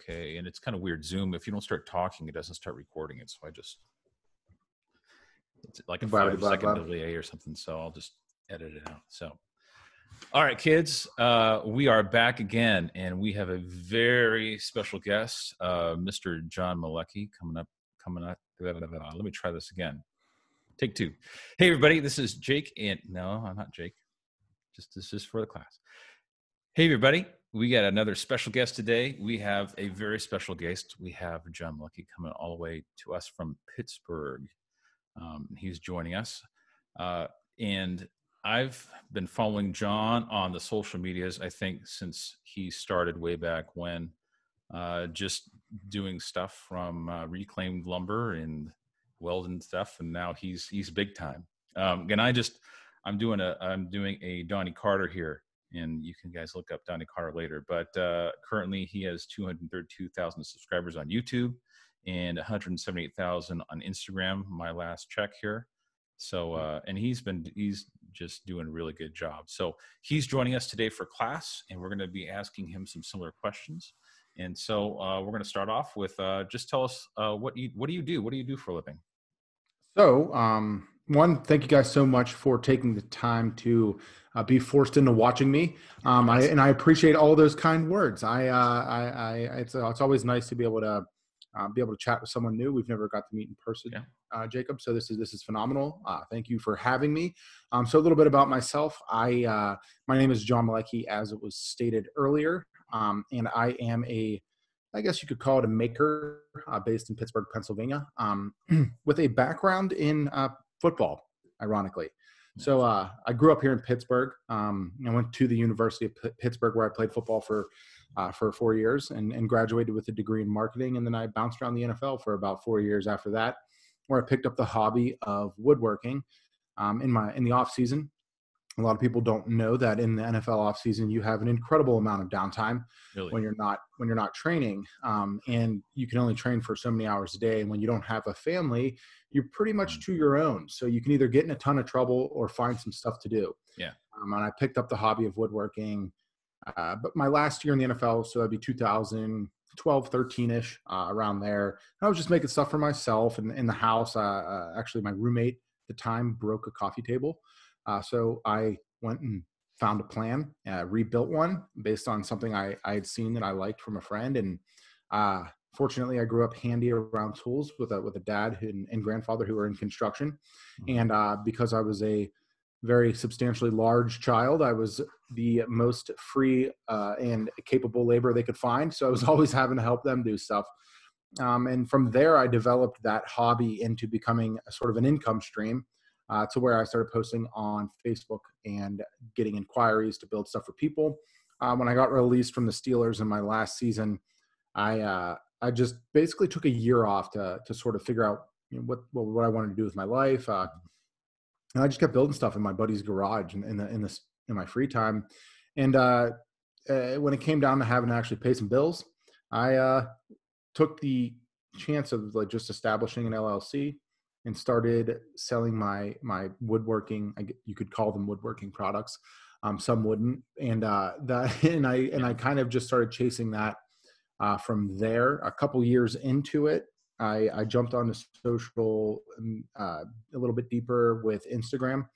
okay. And it's kind of weird. Zoom, if you don't start talking, it doesn't start recording it. So I just, it's like a 5-second delay or something. So I'll just edit it out. So, all right, kids, we are back again, and we have a very special guest, Mr. John Malecki, coming up. Let me try this again. Take two. Hey, everybody, this is Jake. And no, I'm not Jake. This is for the class. Hey, everybody. We got another special guest today. We have a very special guest. We have John Malecki coming all the way to us from Pittsburgh. He's joining us. And I've been following John on the social medias, I think, since he started way back when, just doing stuff from reclaimed lumber and welding stuff. And now he's big time. And I'm doing a Donnie Carter here. And you can guys look up Donnie Carter later. But currently, he has 232,000 subscribers on YouTube and 178,000 on Instagram. My last check here. So, and he's just doing a really good job. So he's joining us today for class, and we're going to be asking him some similar questions. And so we're going to start off with just tell us what do you do? What do you do for a living? So. One, thank you guys so much for taking the time to be forced into watching me. I appreciate all those kind words. It's always nice to be able to chat with someone new. We've never got to meet in person, yeah. Jacob. So this is phenomenal. Thank you for having me. So a little bit about myself. My name is John Malecki, as it was stated earlier, and I am I guess you could call it a maker based in Pittsburgh, Pennsylvania, with a background in football, ironically. So I grew up here in Pittsburgh. I went to the University of Pittsburgh, where I played football for 4 years and graduated with a degree in marketing. And then I bounced around the NFL for about 4 years after that, where I picked up the hobby of woodworking in the off season. A lot of people don't know that in the NFL off season, you have an incredible amount of downtime when you're not training, and you can only train for so many hours a day. And when you don't have a family, you're pretty much to your own. So you can either get in a ton of trouble or find some stuff to do. Yeah. And I picked up the hobby of woodworking, but my last year in the NFL, so that'd be 2012, 13-ish, around there. And I was just making stuff for myself and in the house. Actually, my roommate at the time broke a coffee table. So I went and found a plan, rebuilt one based on something I had seen that I liked from a friend. And fortunately, I grew up handy around tools with a dad and grandfather who were in construction. And because I was a very substantially large child, I was the most free and capable laborer they could find. So I was always having to help them do stuff. And from there, I developed that hobby into becoming a sort of an income stream. To where I started posting on Facebook and getting inquiries to build stuff for people. When I got released from the Steelers in my last season, I just basically took a year off to sort of figure out, you know, what I wanted to do with my life. And I just kept building stuff in my buddy's garage in my free time. And when it came down to having to actually pay some bills, I took the chance of like just establishing an LLC. And started selling my woodworking, you could call them woodworking products. Some wouldn't, and I kind of just started chasing that from there. A couple years into it, I jumped onto social a little bit deeper with Instagram,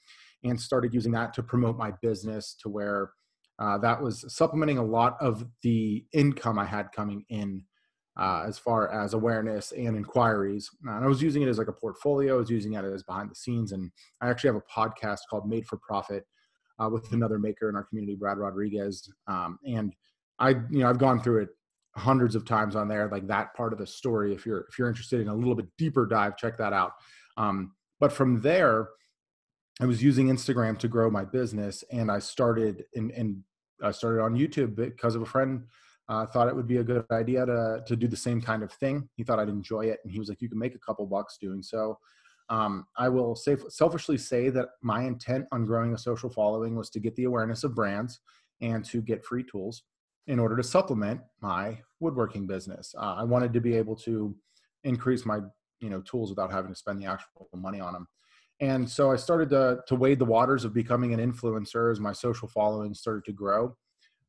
and started using that to promote my business. To where that was supplementing a lot of the income I had coming in. As far as awareness and inquiries. And I was using it as like a portfolio. I was using it as behind the scenes. And I actually have a podcast called Made for Profit with another maker in our community, Brad Rodriguez. And I've gone through it hundreds of times on there, like that part of the story. If you're interested in a little bit deeper dive, check that out. But from there, I was using Instagram to grow my business. And I started on YouTube because of a friend. Thought it would be a good idea to do the same kind of thing. He thought I'd enjoy it. And he was like, you can make a couple bucks doing so. I will selfishly say that my intent on growing a social following was to get the awareness of brands and to get free tools in order to supplement my woodworking business. I wanted to be able to increase my tools without having to spend the actual money on them. And so I started to wade the waters of becoming an influencer as my social following started to grow.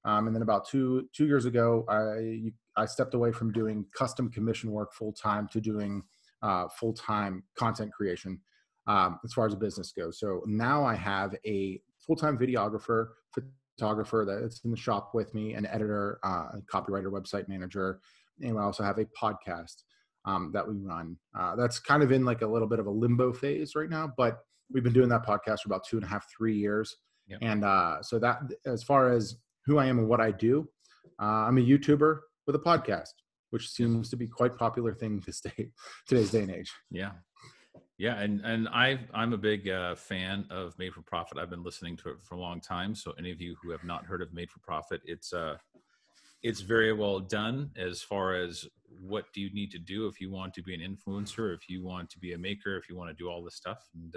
And then about two years ago, I stepped away from doing custom commission work full-time to doing full-time content creation as far as business goes. So now I have a full-time videographer, photographer that's in the shop with me, an editor, a copywriter, website manager, and I also have a podcast that we run. That's kind of in like a little bit of a limbo phase right now, but we've been doing that podcast for about 2.5 to 3 years. Yep. And so that, as far as who I am and what I do, I'm a YouTuber with a podcast, which seems to be quite popular thing to today's day and age. Yeah. Yeah. And I'm a big fan of Made for Profit. I've been listening to it for a long time. So any of you who have not heard of Made for Profit, it's very well done as far as what do you need to do if you want to be an influencer, if you want to be a maker, if you want to do all this stuff, and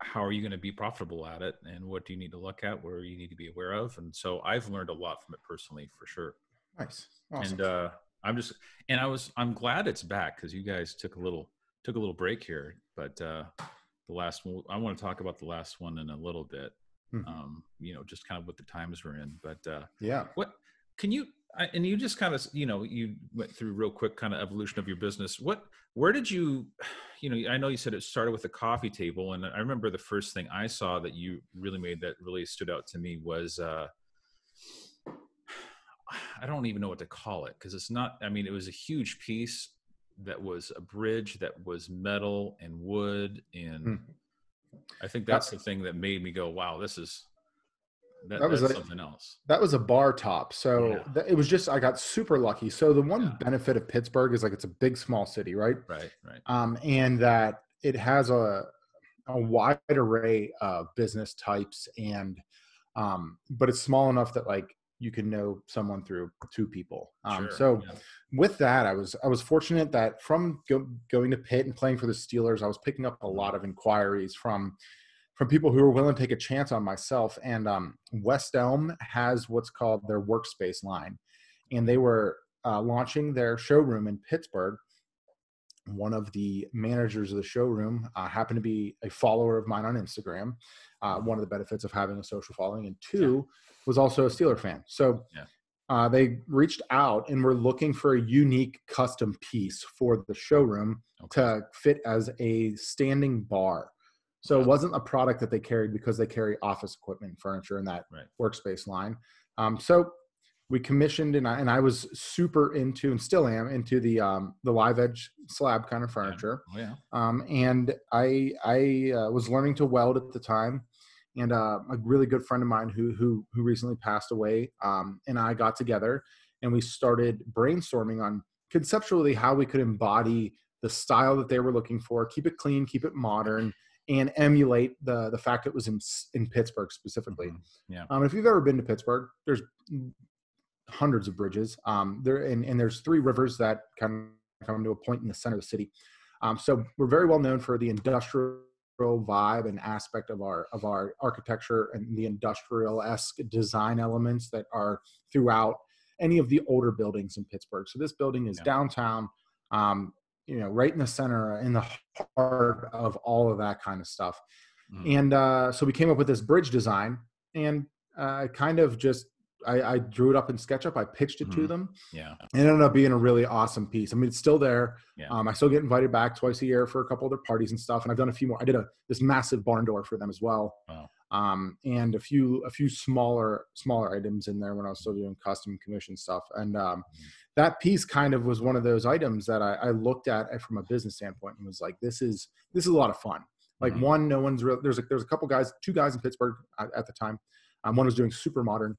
how are you going to be profitable at it, and what do you need to look at, where you need to be aware of. And so I've learned a lot from it personally, for sure. Nice. Awesome. And I'm glad it's back, because you guys took a little break here, but the last one, I want to talk about the last one in a little bit. Mm-hmm. You know, just kind of what the times we're in, but yeah. What can you, and you just kind of, you know, you went through real quick kind of evolution of your business. Where did you, you know, I know you said it started with a coffee table, and I remember the first thing I saw that you really made that really stood out to me was, I don't even know what to call it, because it's not, I mean, it was a huge piece that was a bridge that was metal and wood. And I think that's the thing that made me go, wow, this is, That was something else. That was a bar top. So yeah. It was just, I got super lucky. So the one benefit of Pittsburgh is like, it's a big, small city, right? Right, right. And that it has a wide array of business types, and, but it's small enough that like you can know someone through two people. Sure, so yeah. With that, I was fortunate that from going to Pitt and playing for the Steelers, I was picking up a lot of inquiries from people who are willing to take a chance on myself. And West Elm has what's called their workspace line. And they were launching their showroom in Pittsburgh. One of the managers of the showroom happened to be a follower of mine on Instagram. One of the benefits of having a social following. And two, was also a Steeler fan. So they reached out and were looking for a unique custom piece for the showroom to fit as a standing bar. So it wasn't a product that they carried, because they carry office equipment and furniture in that workspace line. So we commissioned, and I was super into, and still am into, the live edge slab kind of furniture. Yeah. Oh, yeah. And I was learning to weld at the time, and a really good friend of mine who recently passed away, and I got together, and we started brainstorming on conceptually how we could embody the style that they were looking for, keep it clean, keep it modern, and emulate the fact it was in Pittsburgh specifically. Mm-hmm. Yeah. If you've ever been to Pittsburgh, there's hundreds of bridges. And there's three rivers that kind of come to a point in the center of the city. So we're very well known for the industrial vibe and aspect of our architecture, and the industrial-esque design elements that are throughout any of the older buildings in Pittsburgh. So this building is downtown, you know, right in the center, in the heart of all of that kind of stuff. Mm-hmm. And so we came up with this bridge design, and I drew it up in SketchUp. I pitched it to them. Yeah. And it ended up being a really awesome piece. I mean, it's still there. Yeah. I still get invited back twice a year for a couple other parties and stuff. And I've done a few more. I did this massive barn door for them as well. Wow. And a few smaller items in there when I was still doing custom commission stuff. And that piece kind of was one of those items that I looked at from a business standpoint and was like, this is a lot of fun. Like one, no one's real. There's a two guys in Pittsburgh at the time. One was doing super modern,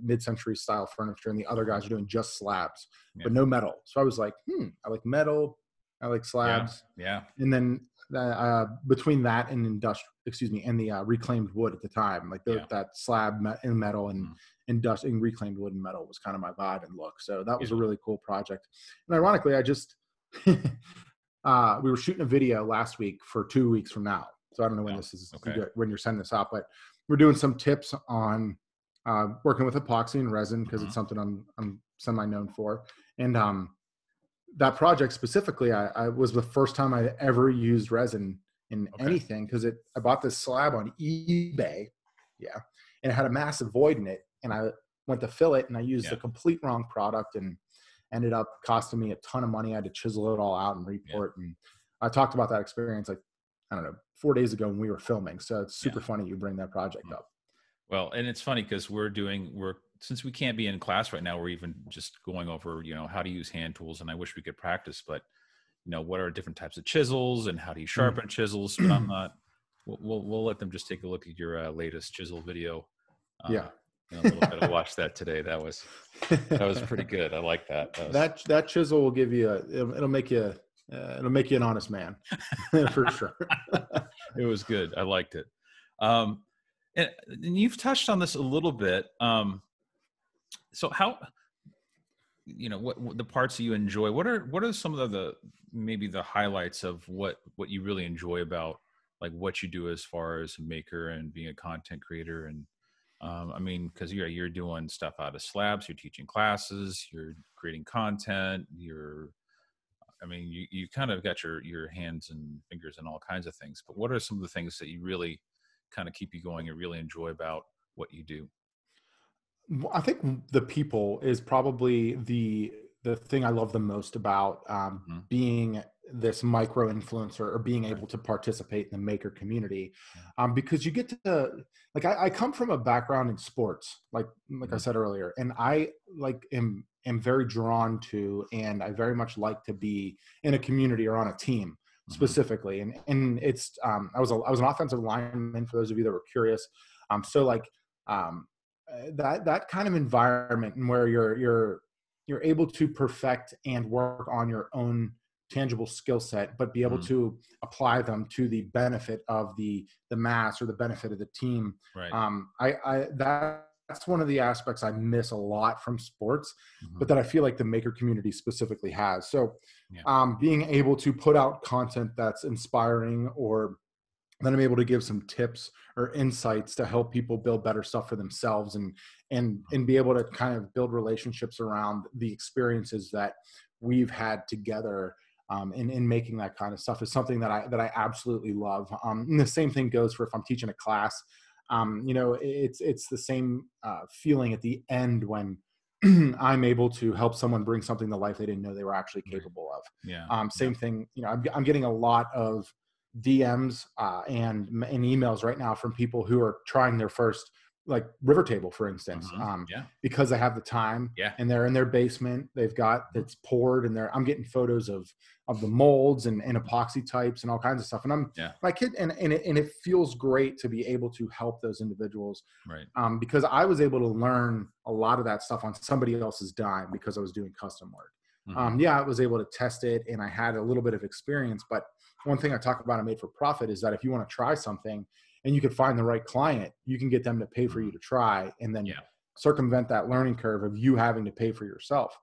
mid-century style furniture, and the other guys are doing just slabs, but no metal. So I was like, I like metal, I like slabs. Yeah. Yeah. And then between that and the reclaimed wood at the time, like that slab and metal and dust and reclaimed wood and metal was kind of my vibe and look. So that was a really cool project. And ironically, I just, we were shooting a video last week for 2 weeks from now. So I don't know when this is, when you're sending this out, but we're doing some tips on working with epoxy and resin, because it's something I'm semi-known for. And, that project specifically, I was the first time I ever used resin in anything, because I bought this slab on eBay. Yeah. and it had a massive void in it. And I went to fill it and I used the complete wrong product and ended up costing me a ton of money. I had to chisel it all out and report. And I talked about that experience, like, I don't know, 4 days ago when we were filming. So it's super funny you bring that project up. Well, and it's funny because since we can't be in class right now, we're even just going over, you know, how to use hand tools. And I wish we could practice, but you know, what are different types of chisels and how do you sharpen chisels? But I'm not, we'll let them just take a look at your latest chisel video. A little bit. I watched that today. That was pretty good. I like that. That chisel will give you it'll make you an honest man for sure. It was good. I liked it. And you've touched on this a little bit. So how, you know, what the parts that you enjoy, what are some of the, maybe the highlights of what you really enjoy about like what you do as far as a maker and being a content creator? And I mean, cause you're doing stuff out of slabs, you're teaching classes, you're creating content, you kind of got your hands and fingers and all kinds of things, but what are some of the things that you really kind of keep you going and really enjoy about what you do? I think the people is probably the thing I love the most about being this micro influencer or being able to participate in the maker community, because you get to, like, I come from a background in sports, like I said earlier, and I am very drawn to, and I very much like to be in a community or on a team specifically. And it's, I was an offensive lineman, for those of you that were curious. That kind of environment and where you're able to perfect and work on your own tangible skill set, but be able to apply them to the benefit of the mass or the benefit of the team. Right. That's one of the aspects I miss a lot from sports, but that I feel like the maker community specifically has. So being able to put out content that's inspiring, or then I'm able to give some tips or insights to help people build better stuff for themselves and be able to kind of build relationships around the experiences that we've had together in making that kind of stuff is something that I absolutely love. And the same thing goes for if I'm teaching a class. You know, it's the same feeling at the end when I'm able to help someone bring something to life they didn't know they were actually capable of. Same thing, you know, I'm getting a lot of DMs and emails right now from people who are trying their first, like River Table, for instance, because they have the time and they're in their basement, they've got, it's poured, and I'm getting photos of the molds and epoxy types and all kinds of stuff. And it feels great to be able to help those individuals. Right. Because I was able to learn a lot of that stuff on somebody else's dime because I was doing custom work. I was able to test it and I had a little bit of experience, but one thing I talk about in Made for Profit is that if you want to try something and you can find the right client, you can get them to pay for you to try, and then circumvent that learning curve of you having to pay for yourself.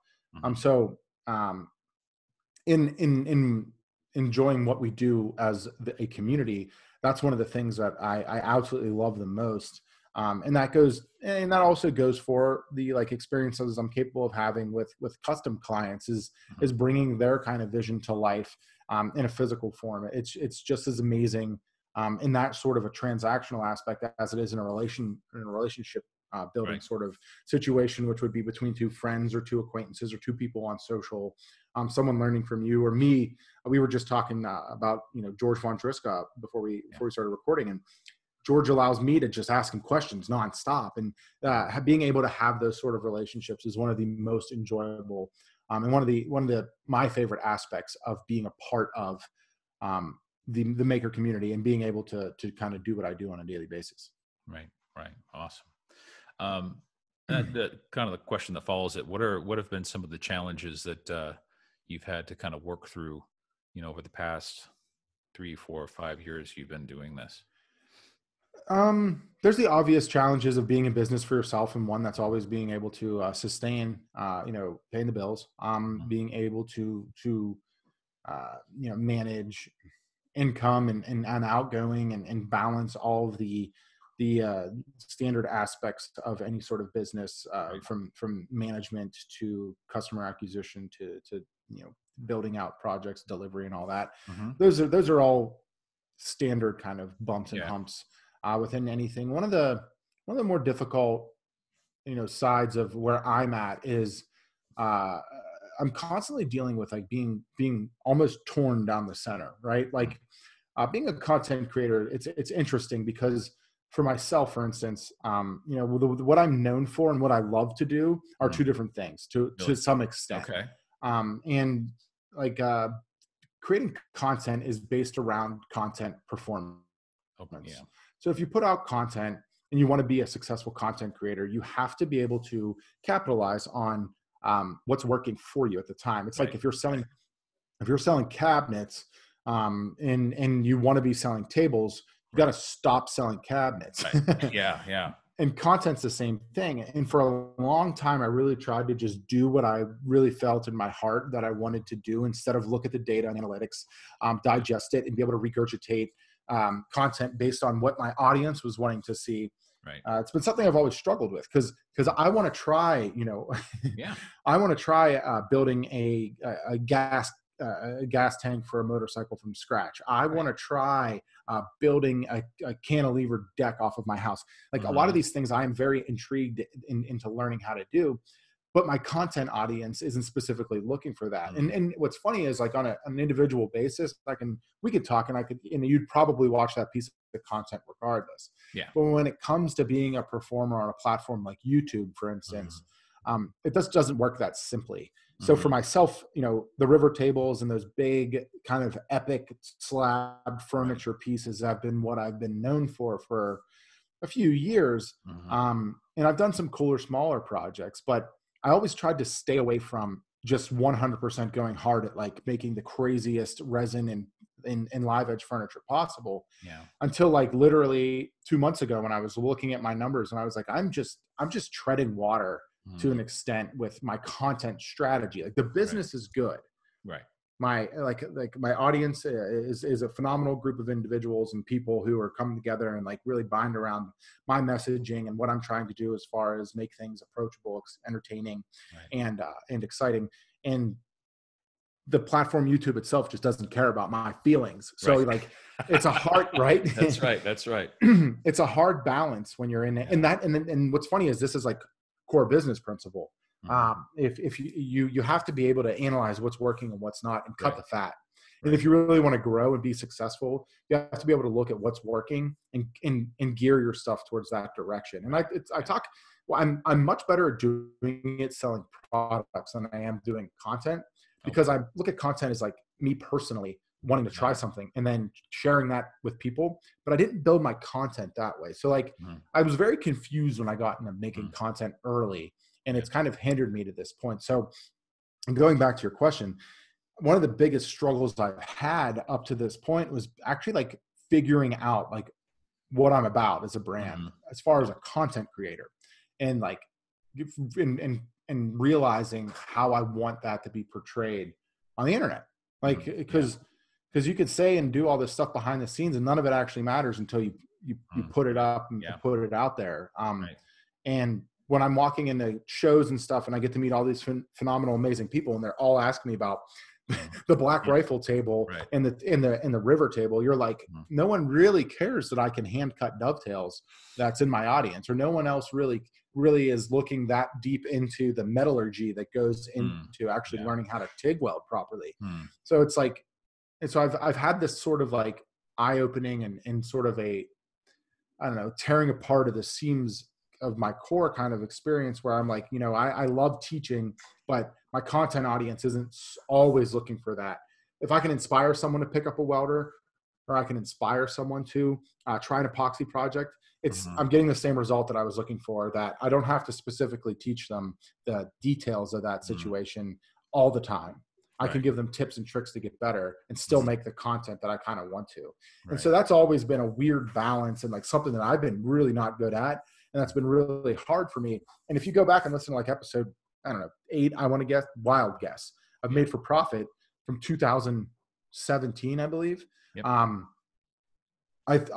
In enjoying what we do as a community, that's one of the things that I absolutely love the most. And that also goes for the like experiences I'm capable of having with custom clients is bringing their kind of vision to life, in a physical form. It's just as amazing, in that sort of a transactional aspect as it is in a relationship building sort of situation, which would be between two friends or two acquaintances or two people on social, someone learning from you or me. We were just talking about, you know, George von Triska before we started recording, and George allows me to just ask him questions nonstop, and being able to have those sort of relationships is one of the most enjoyable and one of my favorite aspects of being a part of the maker community and being able to kind of do what I do on a daily basis. Right. Awesome. The kind of the question that follows it: what have been some of the challenges that you've had to kind of work through, you know, over the past 3, 4, 5 years you've been doing this? There's the obvious challenges of being in business for yourself, and one that's always being able to sustain, you know, paying the bills, being able to you know, manage income and outgoing and balance all of the standard aspects of any sort of business, from management to customer acquisition to, you know, building out projects, delivery, and all that. Those are all standard kind of bumps and humps within anything. One of the one of the more difficult, sides of where I'm at is I'm constantly dealing with like being almost torn down the center, right? Like being a content creator, it's interesting because for myself, for instance, what I'm known for and what I love to do are two different things to some extent. Okay. And like creating content is based around content performance. Yeah. So if you put out content and you want to be a successful content creator, you have to be able to capitalize on what's working for you at the time. It's like if you're selling cabinets and you want to be selling tables, you got to stop selling cabinets. Right. Yeah, yeah. And content's the same thing. And for a long time, I really tried to just do what I really felt in my heart that I wanted to do instead of look at the data and analytics, digest it, and be able to regurgitate content based on what my audience was wanting to see. Right. It's been something I've always struggled with because I want to try, yeah. I want to try building a gas tank for a motorcycle from scratch. I want to try building a cantilever deck off of my house. Like a lot of these things I am very intrigued into learning how to do, but my content audience isn't specifically looking for that. And what's funny is like on an individual basis, we could talk and you'd probably watch that piece of the content regardless. Yeah. But when it comes to being a performer on a platform like YouTube, for instance, it just doesn't work that simply. So for myself, the river tables and those big kind of epic slab furniture pieces have been what I've been known for a few years. And I've done some cooler, smaller projects, but I always tried to stay away from just 100% going hard at like making the craziest resin and live edge furniture possible. Yeah. Until like literally 2 months ago when I was looking at my numbers and I was like, I'm just treading water to an extent with my content strategy. Like the business is good. Right. My audience is a phenomenal group of individuals and people who are coming together and like really bind around my messaging and what I'm trying to do as far as make things approachable, entertaining, and exciting. And the platform YouTube itself just doesn't care about my feelings. So like it's a hard, right? That's right. That's right. It's a hard balance when you're in it. And and what's funny is this is like core business principle. If you have to be able to analyze what's working and what's not and cut the fat. And if you really want to grow and be successful, you have to be able to look at what's working and gear your stuff towards that direction. And I'm much better at doing it selling products than I am doing content because I look at content as like me personally wanting to try something and then sharing that with people, but I didn't build my content that way. So like I was very confused when I got into making content early. And it's kind of hindered me to this point. So going back to your question, one of the biggest struggles I've had up to this point was actually like figuring out like what I'm about as a brand, as far as a content creator, and like, and realizing how I want that to be portrayed on the internet. Like, because you could say and do all this stuff behind the scenes and none of it actually matters until you put it up and you put it out there. And when I'm walking into shows and stuff and I get to meet all these phenomenal, amazing people and they're all asking me about the Black Rifle table and the river table, you're like, no one really cares that I can hand cut dovetails that's in my audience, or no one else really is looking that deep into the metallurgy that goes into actually learning how to TIG weld properly. So it's like, and so I've had this sort of like eye-opening and sort of a, I don't know, tearing apart of the seams of my core kind of experience where I'm like, I love teaching, but my content audience isn't always looking for that. If I can inspire someone to pick up a welder, or I can inspire someone to try an epoxy project, I'm getting the same result that I was looking for, that I don't have to specifically teach them the details of that situation all the time. I can give them tips and tricks to get better and still make the content that I kind of want to. And so that's always been a weird balance and like something that I've been really not good at. And that's been really hard for me. And if you go back and listen to like episode, I don't know, 8, I want to guess, wild guess, of Made for Profit from 2017, I believe. I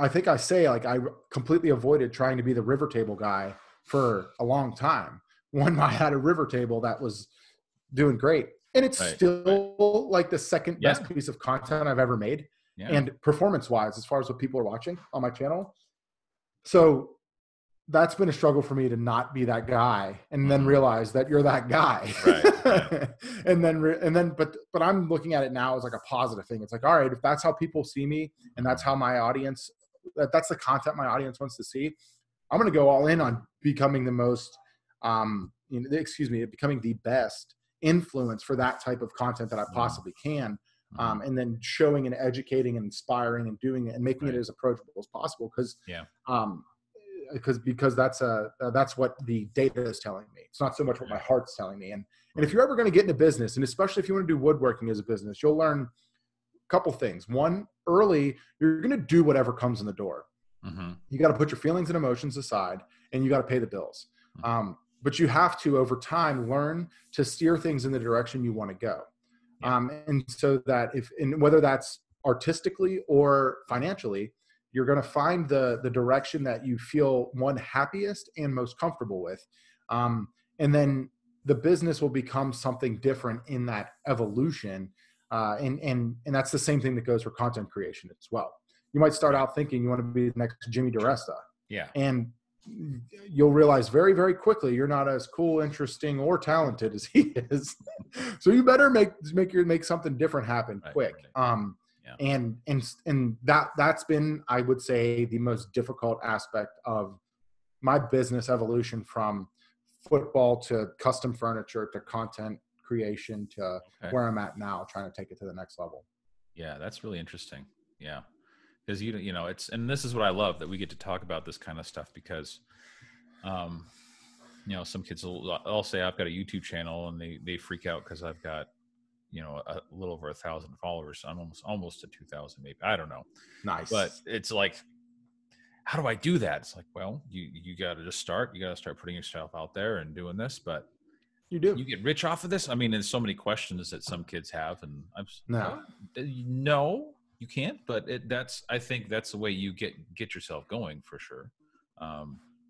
think I say like I completely avoided trying to be the river table guy for a long time. When I had a river table that was doing great. And it's still like the second best piece of content I've ever made. And performance wise, as far as what people are watching on my channel. So that's been a struggle for me to not be that guy and then realize that you're that guy. Right. But I'm looking at it now as like a positive thing. It's like, all right, if that's how people see me and that's how my audience, that's the content my audience wants to see, I'm going to go all in on becoming the most, becoming the best influence for that type of content that I possibly can. And then showing and educating and inspiring and doing it and making it as approachable as possible. Because that's what the data is telling me. It's not so much what my heart's telling me. And if you're ever going to get into business, and especially if you want to do woodworking as a business, you'll learn a couple things. One, early, you're going to do whatever comes in the door. Mm-hmm. You got to put your feelings and emotions aside, and you got to pay the bills. Mm-hmm. But you have to, over time, learn to steer things in the direction you want to go. Yeah. And so that whether that's artistically or financially, you're going to find the direction that you feel happiest and most comfortable with. And then the business will become something different in that evolution. And that's the same thing that goes for content creation as well. You might start out thinking you want to be the next Jimmy DiResta. Yeah. And you'll realize very, very quickly, you're not as cool, interesting, or talented as he is. So you better make something different happen quick. Right. And that's been, I would say, the most difficult aspect of my business evolution, from football to custom furniture to content creation to where I'm at now, trying to take it to the next level. Yeah. That's really interesting. Yeah. Because and this is what I love, that we get to talk about this kind of stuff, because, some kids will say, I've got a YouTube channel, and they freak out because I've got, a little over 1,000 followers. I'm almost to 2,000, maybe. I don't know. Nice. But it's like, how do I do that? It's like, well, you got to just start. You got to start putting yourself out there and doing this. But you do. You get rich off of this? I mean, there's so many questions that some kids have, and I'm no. You can't, but I think that's the way you get yourself going, for sure.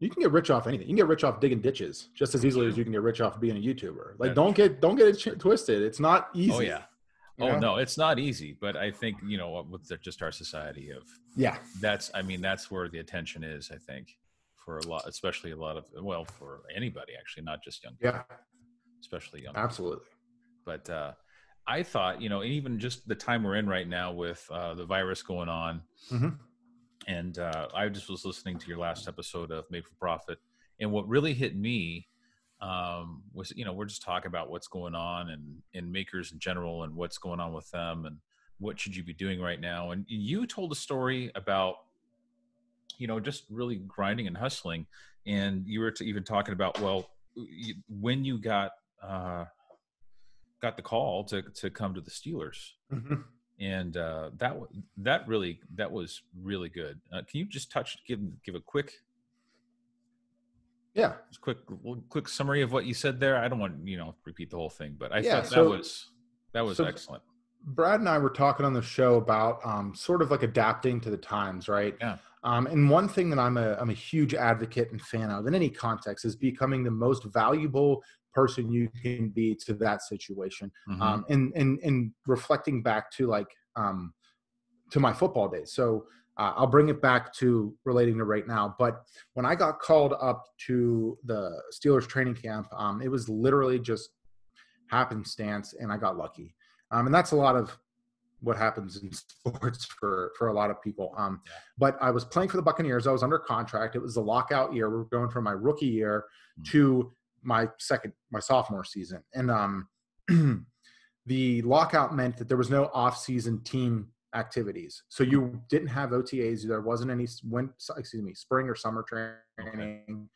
You can get rich off anything. You can get rich off digging ditches just as easily as you can get rich off being a YouTuber. Like, don't get it twisted. It's not easy. Oh yeah. No, it's not easy. But I think, with just our society of, that's where the attention is, I think, for a lot, especially for anybody, actually, not just young people, especially young people. Absolutely. But, I thought, and even just the time we're in right now with the virus going on, and I just was listening to your last episode of Made for Profit, and what really hit me was, we're just talking about what's going on and makers in general and what's going on with them and what should you be doing right now. And you told a story about, just really grinding and hustling, and you were even talking about, when you got the call to come to the Steelers, and that was really good. Can you just give a quick, quick summary of what you said there? I don't want repeat the whole thing, but I thought that was excellent. Brad and I were talking on the show about sort of like adapting to the times, right? Yeah. And one thing that I'm a huge advocate and fan of in any context is becoming the most valuable person you can be to that situation. And reflecting back to to my football days. So I'll bring it back to relating to right now. But when I got called up to the Steelers training camp, it was literally just happenstance, and I got lucky. And that's a lot of what happens in sports for a lot of people. But I was playing for the Buccaneers. I was under contract. It was the lockout year. We were going from my rookie year to my sophomore season. And the lockout meant that there was no off-season team activities. So you didn't have OTAs. There wasn't any spring or summer training.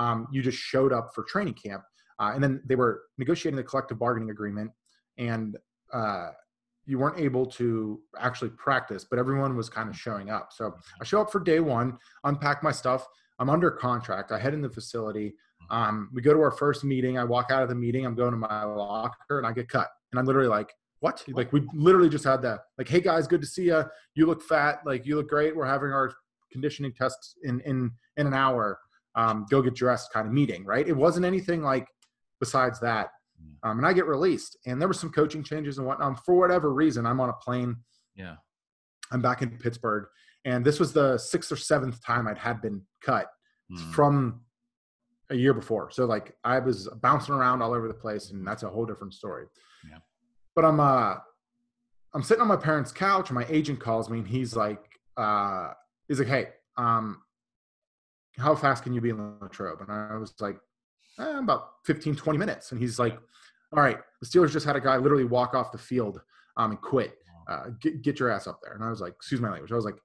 Okay. You just showed up for training camp. And then they were negotiating the collective bargaining agreement, and you weren't able to actually practice, but everyone was kind of showing up. So I show up for day one, unpack my stuff. I'm under contract. I head in the facility. We go to our first meeting. I walk out of the meeting. I'm going to my locker, and I get cut. And I'm literally like, what? Like, we literally just had that. Like, hey guys, good to see you. You look fat. Like, you look great. We're having our conditioning tests in an hour. Go get dressed kind of meeting, right? It wasn't anything like besides that. And I get released. And there were some coaching changes and whatnot. For whatever reason, I'm on a plane. Yeah. I'm back in Pittsburgh. And this was the 6th or 7th time I'd been cut. from a year before. So like I was bouncing around all over the place, and that's a whole different story. Yeah. But I'm sitting on my parents' couch, and my agent calls me, and he's like, hey, how fast can you be in Latrobe? And I was like, about 15, 20 minutes. And he's like, all right, the Steelers just had a guy literally walk off the field and quit. Get your ass up there. And I was like, excuse my language. I was like,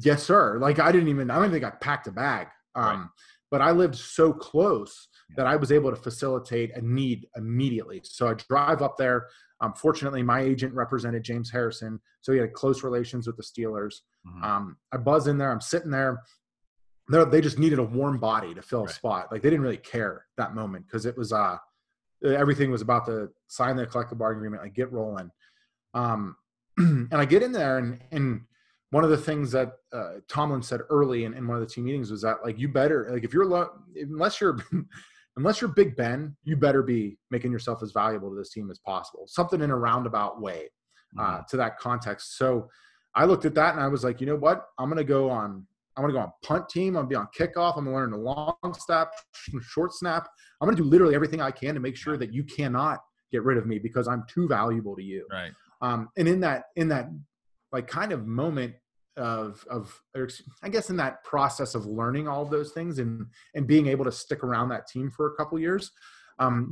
yes, sir. Like I don't even think I packed a bag. Right. But I lived so close that I was able to facilitate a need immediately. So I drive up there. Fortunately, my agent represented James Harrison, so he had close relations with the Steelers. Mm-hmm. I buzz in there. I'm sitting there. They just needed a warm body to fill a spot. Like they didn't really care that moment because it was everything was about to sign the collective bargaining agreement, like get rolling. And I get in there, and one of the things that Tomlin said early in one of the team meetings was that, like, you better, like, if you're unless you're Big Ben, you better be making yourself as valuable to this team as possible. Something in a roundabout way to that context. So I looked at that and I was like, you know what? I'm gonna go on punt team. I'm gonna be on kickoff. I'm gonna learn the long snap, short snap. I'm gonna do literally everything I can to make sure that you cannot get rid of me because I'm too valuable to you. Right. And in that like kind of moment of I guess in that process of learning all of those things and being able to stick around that team for a couple years,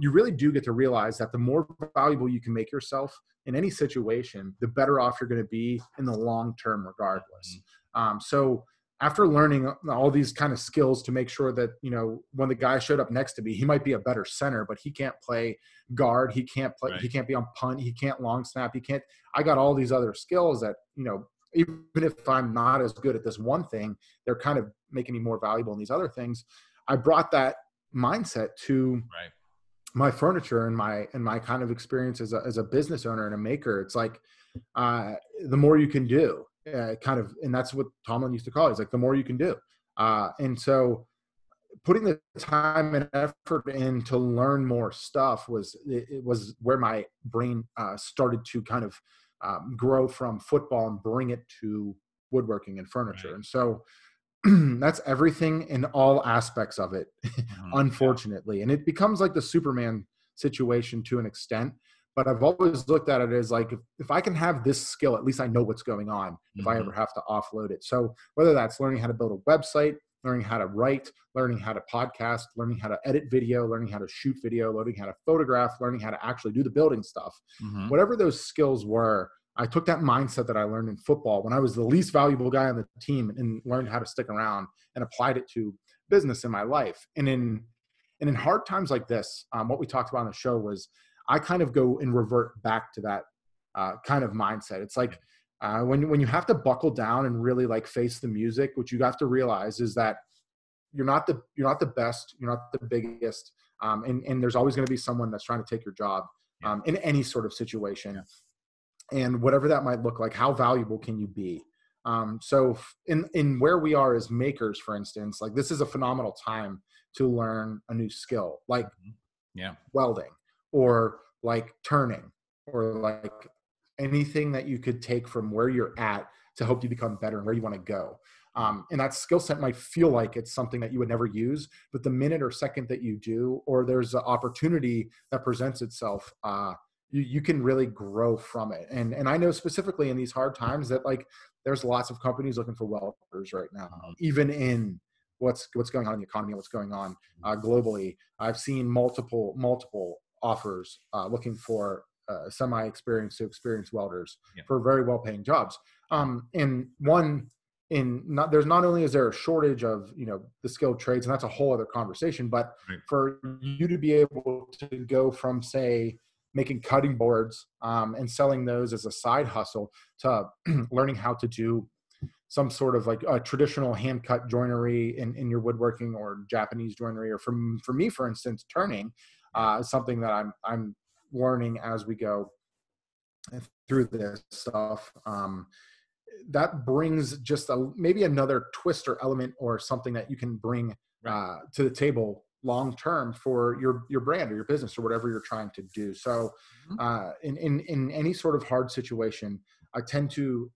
you really do get to realize that the more valuable you can make yourself in any situation, the better off you're going to be in the long term regardless. So after learning all these kind of skills to make sure that, you know, when the guy showed up next to me, he might be a better center, but he can't play guard. He can't play, he can't be on punt. He can't long snap. I got all these other skills that, you know, even if I'm not as good at this one thing, they're kind of making me more valuable in these other things. I brought that mindset to my furniture and my kind of experience as a business owner and a maker. It's like, the more you can do, and that's what Tomlin used to call it. He's like, the more you can do. And so putting the time and effort in to learn more stuff was where my brain started to kind of grow from football and bring it to woodworking and furniture. Right. And so that's everything in all aspects of it, unfortunately. And it becomes like the Superman situation to an extent. But I've always looked at it as like, if I can have this skill, at least I know what's going on if I ever have to offload it. So whether that's learning how to build a website, learning how to write, learning how to podcast, learning how to edit video, learning how to shoot video, learning how to photograph, learning how to actually do the building stuff, whatever those skills were, I took that mindset that I learned in football when I was the least valuable guy on the team and learned how to stick around and applied it to business in my life. And in hard times like this, what we talked about on the show was, I kind of go and revert back to that kind of mindset. It's like when you have to buckle down and really like face the music, what you have to realize is that you're not the best, you're not the biggest, and there's always going to be someone that's trying to take your job in any sort of situation, and whatever that might look like. How valuable can you be? So in where we are as makers, for instance, like this is a phenomenal time to learn a new skill, like welding. Or like turning, or like anything that you could take from where you're at to help you become better and where you want to go. And that skill set might feel like it's something that you would never use, but the minute or second that you do, or there's an opportunity that presents itself, you can really grow from it. And I know specifically in these hard times that like there's lots of companies looking for welders right now, even in what's going on in the economy, what's going on globally. I've seen multiple offers looking for semi-experienced to experienced welders for very well-paying jobs. There's not only is there a shortage of, you know, the skilled trades, and that's a whole other conversation, but for you to be able to go from, say, making cutting boards and selling those as a side hustle to learning how to do some sort of like a traditional hand cut joinery in your woodworking or Japanese joinery, or for me, for instance, turning, something that I'm learning as we go through this stuff. That brings just maybe another twist or element or something that you can bring to the table long term for your brand or your business or whatever you're trying to do. So in any sort of hard situation, I tend to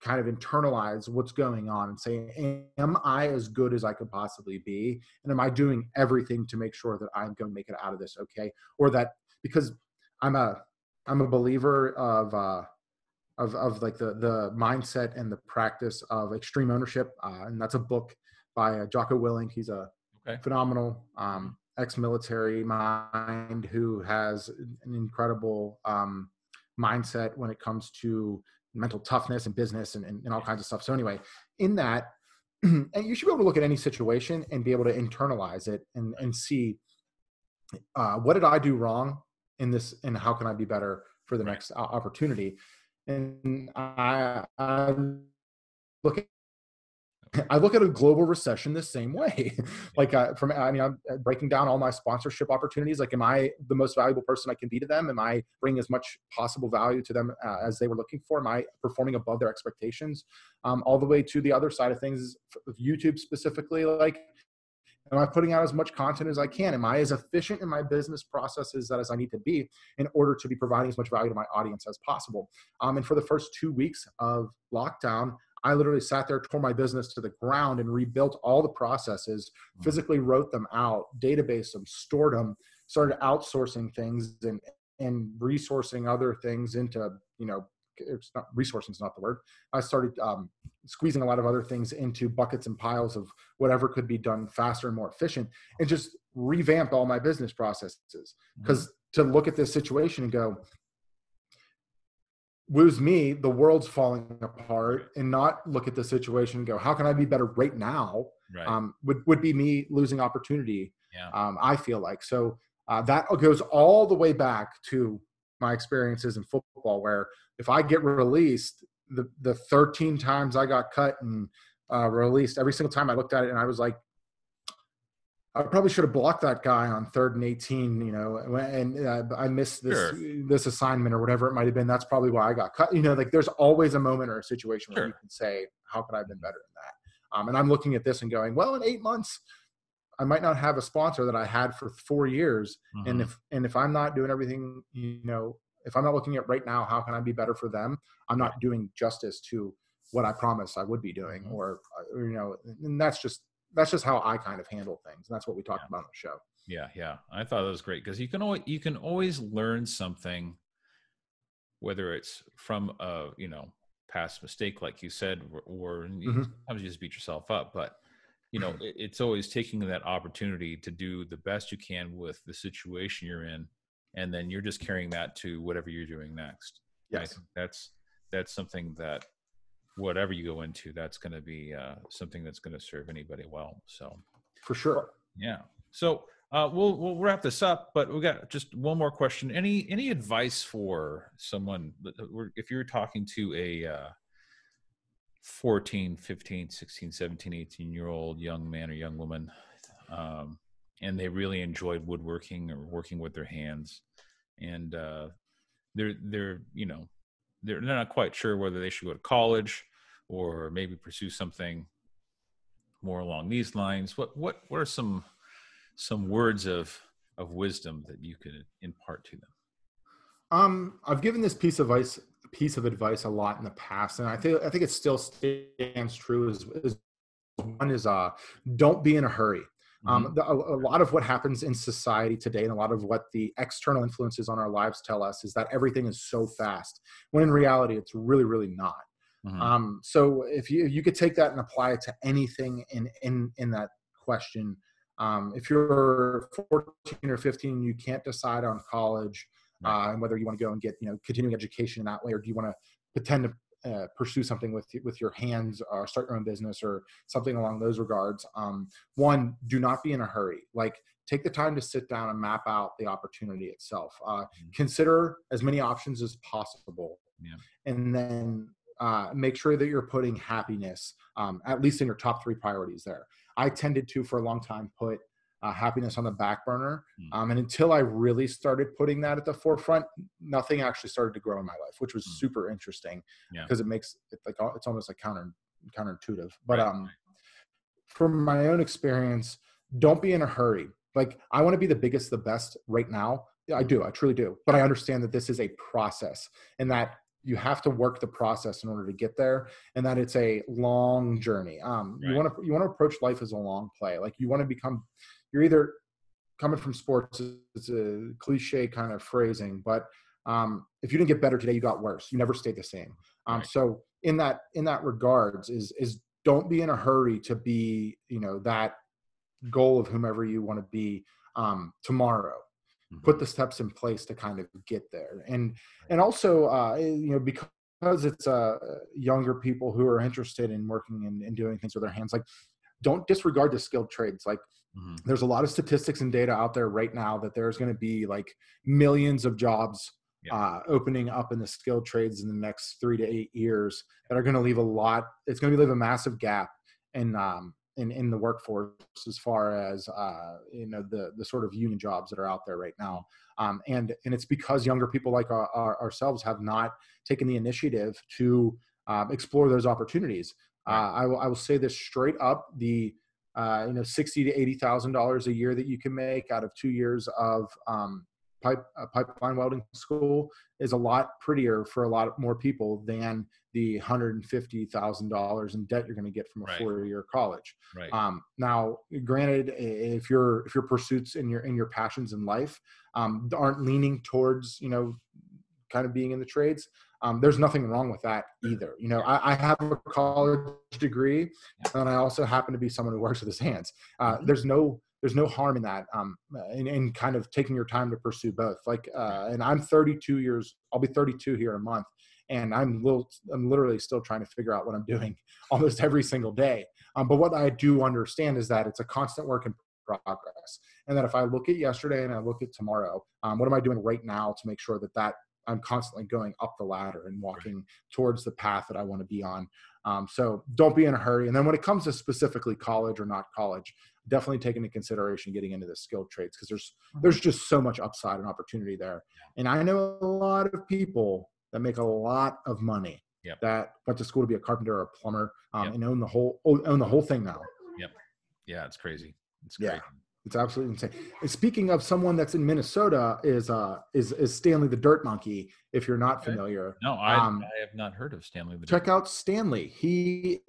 kind of internalize what's going on and say, am I as good as I could possibly be? And am I doing everything to make sure that I'm going to make it out of this okay? Or that, because I'm a believer of like the mindset and the practice of extreme ownership. And that's a book by Jocko Willink. He's a phenomenal ex-military mind who has an incredible mindset when it comes to mental toughness and business and all kinds of stuff. So anyway, in that, and you should be able to look at any situation and be able to internalize it and see what did I do wrong in this and how can I be better for the next opportunity. And I look at a global recession the same way. Like I'm breaking down all my sponsorship opportunities. Like, am I the most valuable person I can be to them? Am I bringing as much possible value to them as they were looking for? Am I performing above their expectations? All the way to the other side of things, YouTube specifically, like, am I putting out as much content as I can? Am I as efficient in my business processes as I need to be in order to be providing as much value to my audience as possible? And for the first 2 weeks of lockdown, I literally sat there, tore my business to the ground and rebuilt all the processes, physically wrote them out, databased them, stored them, started outsourcing things and resourcing other things into, you know, it's not, resourcing is not the word. I started squeezing a lot of other things into buckets and piles of whatever could be done faster and more efficient, and just revamped all my business processes. Because to look at this situation and go, woo's me, the world's falling apart, and not look at the situation and go, how can I be better right now? Right. Would be me losing opportunity. Yeah. I feel like. So that goes all the way back to my experiences in football, where if I get released, the 13 times I got cut and released, every single time I looked at it and I was like, I probably should have blocked that guy on 3rd and 18, you know, and I missed this this assignment or whatever it might have been. That's probably why I got cut. You know, like there's always a moment or a situation where you can say, how could I have been better than that? And I'm looking at this and going, well, in 8 months, I might not have a sponsor that I had for 4 years. And if I'm not doing everything, you know, if I'm not looking at right now, how can I be better for them? I'm not doing justice to what I promised I would be doing, or you know, and that's just how I kind of handle things. And that's what we talked about on the show. Yeah. Yeah. I thought that was great, because you can always learn something, whether it's from a, you know, past mistake, like you said, or sometimes you just beat yourself up, but you know, it's always taking that opportunity to do the best you can with the situation you're in. And then you're just carrying that to whatever you're doing next. Yes. I think that's something that, whatever you go into, that's going to be something that's going to serve anybody well. So for sure. Yeah. So we'll wrap this up, but we got just one more question. Any advice for someone, if you're talking to a 14, 15, 16, 17, 18-year-old young man or young woman, and they really enjoyed woodworking or working with their hands, and they're you know, they're not quite sure whether they should go to college or maybe pursue something more along these lines. What are some words of wisdom that you could impart to them? I've given this piece of advice a lot in the past, and I think it still stands true. Is one is don't be in a hurry. A lot of what happens in society today, and a lot of what the external influences on our lives tell us, is that everything is so fast, when in reality, it's really, really not. So if you could take that and apply it to anything in that question, if you're 14 or 15, you can't decide on college and whether you want to go and get, you know, continuing education in that way, or do you want to pretend to pursue something with your hands, or start your own business or something along those regards. One, do not be in a hurry. Like, take the time to sit down and map out the opportunity itself. Consider as many options as possible. Yeah. And then make sure that you're putting happiness, at least in your top 3 priorities there. I tended to, for a long time, put happiness on the back burner. And until I really started putting that at the forefront, nothing actually started to grow in my life, which was super interesting, because it makes it like, it's almost like counterintuitive, but, from my own experience, don't be in a hurry. Like, I want to be the biggest, the best right now. I do. I truly do. But I understand that this is a process, and that you have to work the process in order to get there, and that it's a long journey. Right. You want to approach life as a long play. Like you want to become, you're either coming from sports, it's a cliche kind of phrasing, but if you didn't get better today, you got worse. You never stayed the same. Right. So in that regards is don't be in a hurry to be, that goal of whomever you want to be tomorrow. Put the steps in place to kind of get there. And also, because it's younger people who are interested in working and doing things with their hands, like don't disregard the skilled trades. Like there's a lot of statistics and data out there right now that there's going to be like millions of jobs opening up in the skilled trades in the next 3 to 8 years that are going to leave a lot. It's going to leave a massive gap in the workforce as far as, the sort of union jobs that are out there right now. And it's because younger people like ourselves have not taken the initiative to explore those opportunities. I will say this straight up, the, $60,000 to $80,000 a year that you can make out of 2 years of pipeline welding school is a lot prettier for a lot more people than the $150,000 in debt you're going to get from a four-year college. Right. Now, granted, if your pursuits and your passions in life aren't leaning towards kind of being in the trades, there's nothing wrong with that either. I have a college degree, and I also happen to be someone who works with his hands. There's no harm in that, in kind of taking your time to pursue both. Like, and I'm 32 years, I'll be 32 here in a month, and I'm literally still trying to figure out what I'm doing almost every single day. But what I do understand is that it's a constant work in progress, and that if I look at yesterday and I look at tomorrow, what am I doing right now to make sure that I'm constantly going up the ladder and walking towards the path that I want to be on. So don't be in a hurry. And then when it comes to specifically college or not college, definitely take into consideration getting into the skilled trades, because there's just so much upside and opportunity there. And I know a lot of people that make a lot of money that went to school to be a carpenter or a plumber and own the whole thing now. Yep. Yeah, it's crazy. It's crazy. Yeah. It's absolutely insane. And speaking of someone that's in Minnesota is Stanley the Dirt Monkey, if you're not familiar. No, I have not heard of Stanley the Dirt Monkey. Check out Stanley. He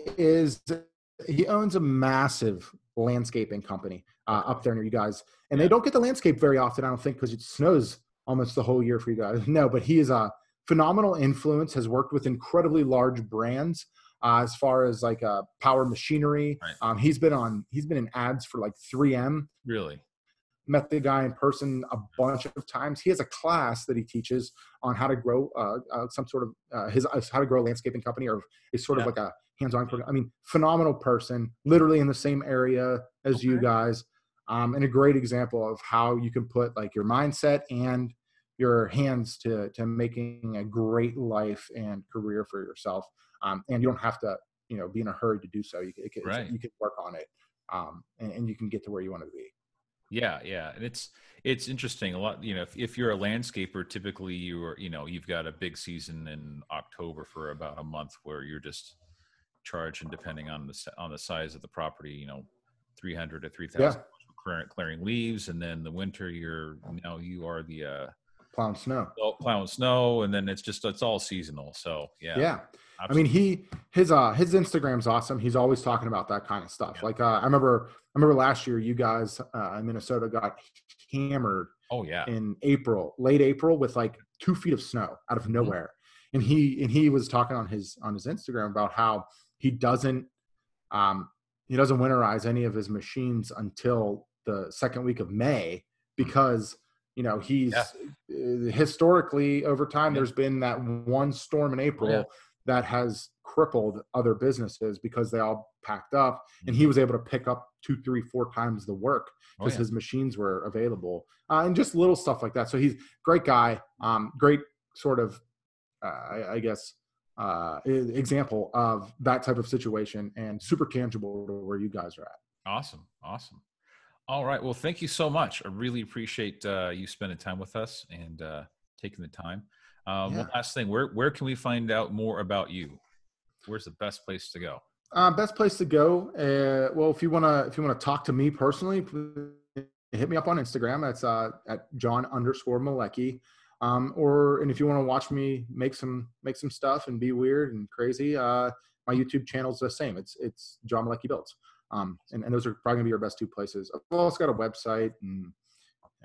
owns a massive landscaping company up there near you guys. And they don't get the landscape very often, I don't think, because it snows almost the whole year for you guys. No, but he is a phenomenal influence, has worked with incredibly large brands. As far as like power machinery, he's been in ads for like 3M. Really, met the guy in person a bunch of times. He has a class that he teaches on how to grow some sort of how to grow a landscaping company, or it's sort of like a hands-on program. I mean, phenomenal person, literally in the same area as you guys, and a great example of how you can put like your mindset and your hands to making a great life and career for yourself. And you don't have to, be in a hurry to do so. You can work on it, and you can get to where you want to be. Yeah. Yeah. And it's interesting. A lot, if you're a landscaper, typically you've got a big season in October for about a month where you're just charging, depending on the size of the property, $300 to $3,000 for clearing leaves. And then the winter you are the, plowing snow, and then it's all seasonal. So yeah. Absolutely. I mean, his Instagram's awesome. He's always talking about that kind of stuff. Yeah. Like I remember last year you guys in Minnesota got hammered. Oh yeah. In April, late April, with like 2 feet of snow out of nowhere, and he was talking on his Instagram about how he doesn't winterize any of his machines until the second week of May, because. He's historically over time, there's been that one storm in April that has crippled other businesses because they all packed up, and he was able to pick up 2, 3, 4 times the work because his machines were available, and just little stuff like that. So he's a great guy, great sort of, example of that type of situation, and super tangible to where you guys are at. Awesome. All right. Well, thank you so much. I really appreciate you spending time with us and taking the time. One last thing, where can we find out more about you? Where's the best place to go? Best place to go. Well, if you want to talk to me personally, hit me up on Instagram. That's at John _Malecki. Or, and if you want to watch me make some stuff and be weird and crazy, my YouTube channel's the same. It's John Malecki Builds. And those are probably gonna be our best two places. I've also got a website, and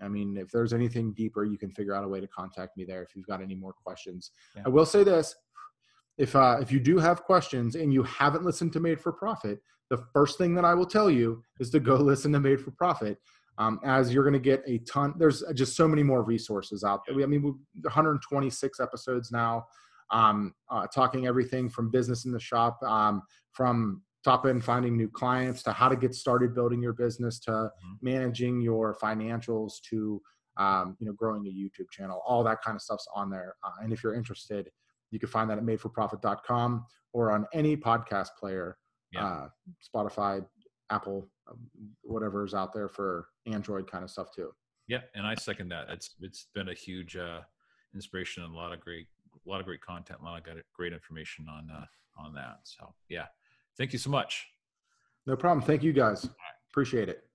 I mean, if there's anything deeper, you can figure out a way to contact me there if you've got any more questions. Yeah. I will say this, if you do have questions and you haven't listened to Made for Profit, the first thing that I will tell you is to go listen to Made for Profit, as you're gonna get a ton, there's just so many more resources out there. I mean, we're 126 episodes now, talking everything from business in the shop, from top-end finding new clients, to how to get started building your business, to managing your financials, to growing a YouTube channel. All that kind of stuff's on there. And if you're interested, you can find that at madeforprofit.com or on any podcast player, Spotify, Apple, whatever's out there for Android kind of stuff too. Yeah, and I second that. It's been a huge inspiration and a lot of great content, a lot of great information on that. So yeah. Thank you so much. No problem. Thank you guys. Appreciate it.